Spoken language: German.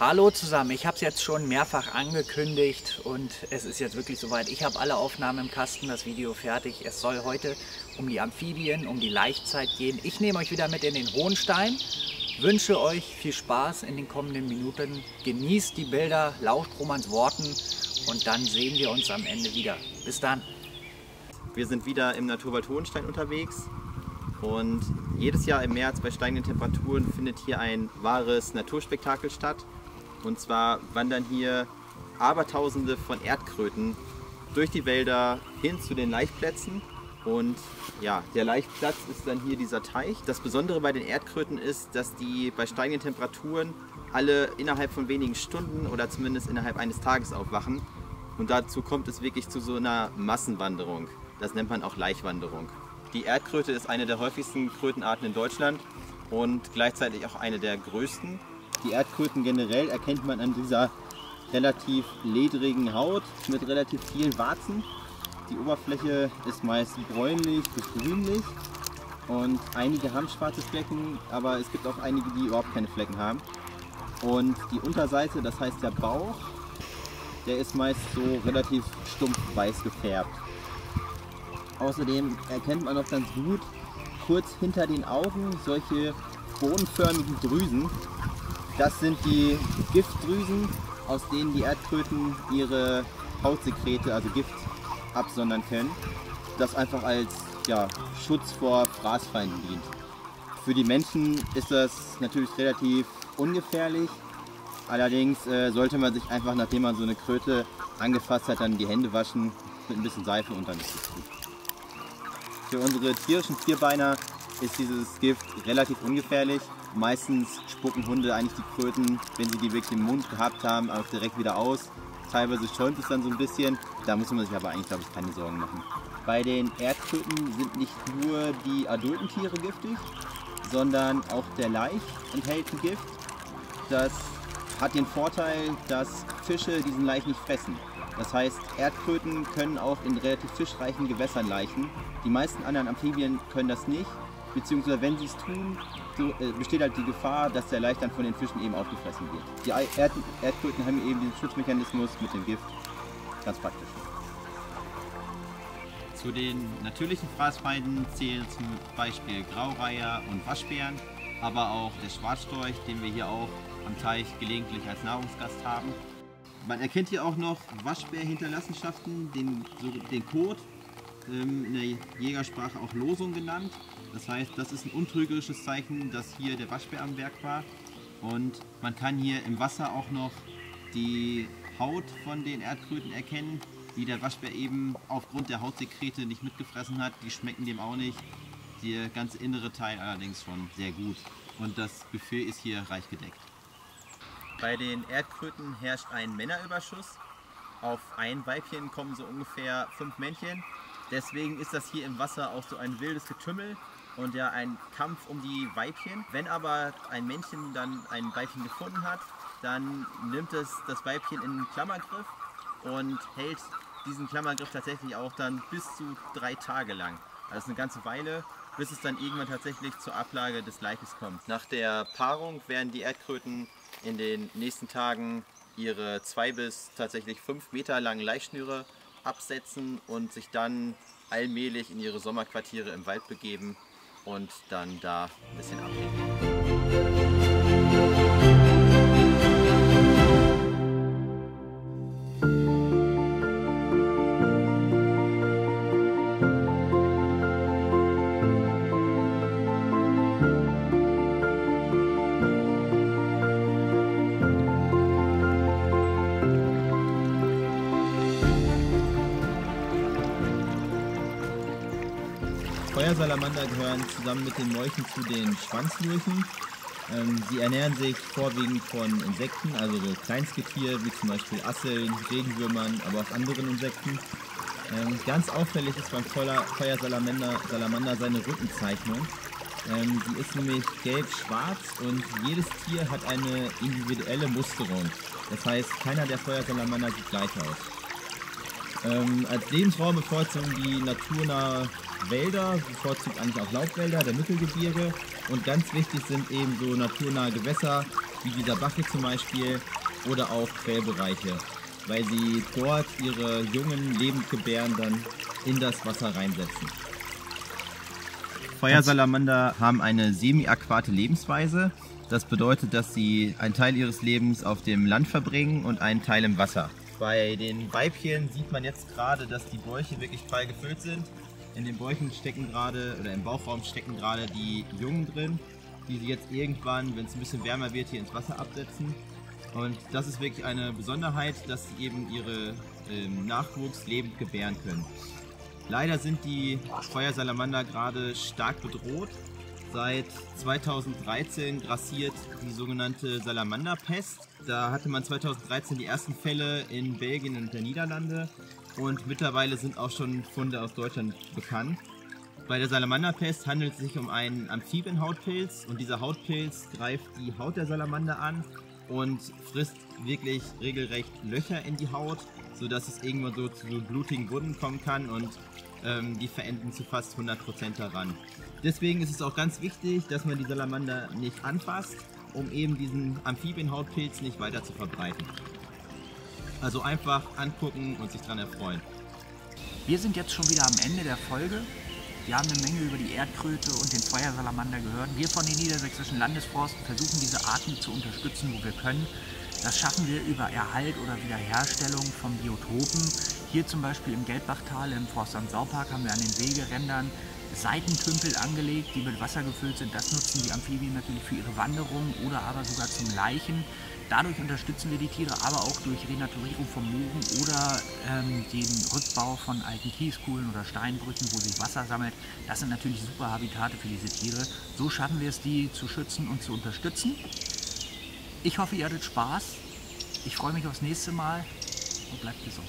Hallo zusammen, ich habe es jetzt schon mehrfach angekündigt und es ist jetzt wirklich soweit. Ich habe alle Aufnahmen im Kasten, das Video fertig. Es soll heute um die Amphibien, um die Laichzeit gehen. Ich nehme euch wieder mit in den Hohenstein, wünsche euch viel Spaß in den kommenden Minuten. Genießt die Bilder, lauscht Romans Worten und dann sehen wir uns am Ende wieder. Bis dann! Wir sind wieder im Naturwald Hohenstein unterwegs. Und jedes Jahr im März bei steigenden Temperaturen findet hier ein wahres Naturspektakel statt. Und zwar wandern hier Abertausende von Erdkröten durch die Wälder hin zu den Laichplätzen. Und ja, der Laichplatz ist dann hier dieser Teich. Das Besondere bei den Erdkröten ist, dass die bei steigenden Temperaturen alle innerhalb von wenigen Stunden oder zumindest innerhalb eines Tages aufwachen. Und dazu kommt es wirklich zu so einer Massenwanderung. Das nennt man auch Laichwanderung. Die Erdkröte ist eine der häufigsten Krötenarten in Deutschland und gleichzeitig auch eine der größten. Die Erdkröten generell erkennt man an dieser relativ ledrigen Haut mit relativ vielen Warzen. Die Oberfläche ist meist bräunlich bis grünlich und einige haben schwarze Flecken, aber es gibt auch einige, die überhaupt keine Flecken haben. Und die Unterseite, das heißt der Bauch, der ist meist so relativ stumpf weiß gefärbt. Außerdem erkennt man auch ganz gut kurz hinter den Augen solche bodenförmigen Drüsen. Das sind die Giftdrüsen, aus denen die Erdkröten ihre Hautsekrete, also Gift, absondern können. Das einfach als Schutz vor Fraßfeinden dient. Für die Menschen ist das natürlich relativ ungefährlich. Allerdings sollte man sich einfach, nachdem man so eine Kröte angefasst hat, dann die Hände waschen mit ein bisschen Seife und dann ist es gut. Für unsere tierischen Vierbeiner ist dieses Gift relativ ungefährlich. Meistens spucken Hunde eigentlich die Kröten, wenn sie die wirklich im Mund gehabt haben, auch direkt wieder aus. Teilweise schäumt es dann so ein bisschen. Da muss man sich aber eigentlich, glaube ich, keine Sorgen machen. Bei den Erdkröten sind nicht nur die adulten Tiere giftig, sondern auch der Laich enthält ein Gift. Das hat den Vorteil, dass Fische diesen Laich nicht fressen. Das heißt, Erdkröten können auch in relativ fischreichen Gewässern laichen. Die meisten anderen Amphibien können das nicht, beziehungsweise wenn sie es tun, besteht halt die Gefahr, dass der Laich dann von den Fischen eben aufgefressen wird. Die Erdkröten haben eben diesen Schutzmechanismus mit dem Gift, ganz praktisch. Zu den natürlichen Fraßfeinden zählen zum Beispiel Graureier und Waschbären, aber auch der Schwarzstorch, den wir hier auch am Teich gelegentlich als Nahrungsgast haben. Man erkennt hier auch noch Waschbär-Hinterlassenschaften, den Kot, in der Jägersprache auch Losung genannt. Das heißt, das ist ein untrügerisches Zeichen, dass hier der Waschbär am Werk war. Und man kann hier im Wasser auch noch die Haut von den Erdkröten erkennen, die der Waschbär eben aufgrund der Hautsekrete nicht mitgefressen hat. Die schmecken dem auch nicht. Der ganze innere Teil allerdings schon sehr gut. Und das Buffet ist hier reich gedeckt. Bei den Erdkröten herrscht ein Männerüberschuss. Auf ein Weibchen kommen so ungefähr 5 Männchen. Deswegen ist das hier im Wasser auch so ein wildes Getümmel und ja ein Kampf um die Weibchen. Wenn aber ein Männchen dann ein Weibchen gefunden hat, dann nimmt es das Weibchen in den Klammergriff und hält diesen Klammergriff tatsächlich auch dann bis zu 3 Tage lang. Also eine ganze Weile, bis es dann irgendwann tatsächlich zur Ablage des Laiches kommt. Nach der Paarung werden die Erdkröten in den nächsten Tagen ihre 2 bis tatsächlich 5 Meter langen Laichschnüre absetzen und sich dann allmählich in ihre Sommerquartiere im Wald begeben und dann da ein bisschen ablegen. Feuersalamander gehören zusammen mit den Leuchen zu den Schwanzlurchen. Sie ernähren sich vorwiegend von Insekten, also so Kleinstgetier wie zum Beispiel Asseln, Regenwürmern, aber auch anderen Insekten. Ganz auffällig ist beim Feuersalamander seine Rückenzeichnung. Sie ist nämlich gelb-schwarz und jedes Tier hat eine individuelle Musterung. Das heißt, keiner der Feuersalamander sieht gleich aus. Als Lebensraum bevorzugen die naturnahe Wälder, bevorzugt eigentlich auch Laubwälder der Mittelgebirge und ganz wichtig sind eben so naturnahe Gewässer wie dieser Backe zum Beispiel, oder auch Quellbereiche, weil sie dort ihre jungen Lebendgebären dann in das Wasser reinsetzen. Feuersalamander haben eine semi-aquate Lebensweise. Das bedeutet, dass sie einen Teil ihres Lebens auf dem Land verbringen und einen Teil im Wasser. Bei den Weibchen sieht man jetzt gerade, dass die Bäuche wirklich prall gefüllt sind. In den Bäuchen stecken gerade, oder im Bauchraum stecken gerade die Jungen drin, die sie jetzt irgendwann, wenn es ein bisschen wärmer wird, hier ins Wasser absetzen. Und das ist wirklich eine Besonderheit, dass sie eben ihre Nachwuchs lebend gebären können. Leider sind die Feuersalamander gerade stark bedroht. Seit 2013 grassiert die sogenannte Salamanderpest. Da hatte man 2013 die ersten Fälle in Belgien und der Niederlande. Und mittlerweile sind auch schon Funde aus Deutschland bekannt. Bei der Salamanderpest handelt es sich um einen Amphibienhautpilz. Und dieser Hautpilz greift die Haut der Salamander an und frisst wirklich regelrecht Löcher in die Haut, sodass es irgendwann so zu blutigen Wunden kommen kann und die verenden zu fast 100% daran. Deswegen ist es auch ganz wichtig, dass man die Salamander nicht anfasst, um eben diesen Amphibienhautpilz nicht weiter zu verbreiten. Also einfach angucken und sich daran erfreuen. Wir sind jetzt schon wieder am Ende der Folge. Wir haben eine Menge über die Erdkröte und den Feuersalamander gehört. Wir von den Niedersächsischen Landesforsten versuchen, diese Arten zu unterstützen, wo wir können. Das schaffen wir über Erhalt oder Wiederherstellung von Biotopen. Hier zum Beispiel im Geldbachtal im Forstamt Saupark haben wir an den Wegerändern Seitentümpel angelegt, die mit Wasser gefüllt sind. Das nutzen die Amphibien natürlich für ihre Wanderung oder aber sogar zum Laichen. Dadurch unterstützen wir die Tiere, aber auch durch Renaturierung von Mooren oder den Rückbau von alten Kieskuhlen oder Steinbrüchen, wo sich Wasser sammelt. Das sind natürlich super Habitate für diese Tiere. So schaffen wir es, die zu schützen und zu unterstützen. Ich hoffe, ihr hattet Spaß. Ich freue mich aufs nächste Mal und bleibt gesund.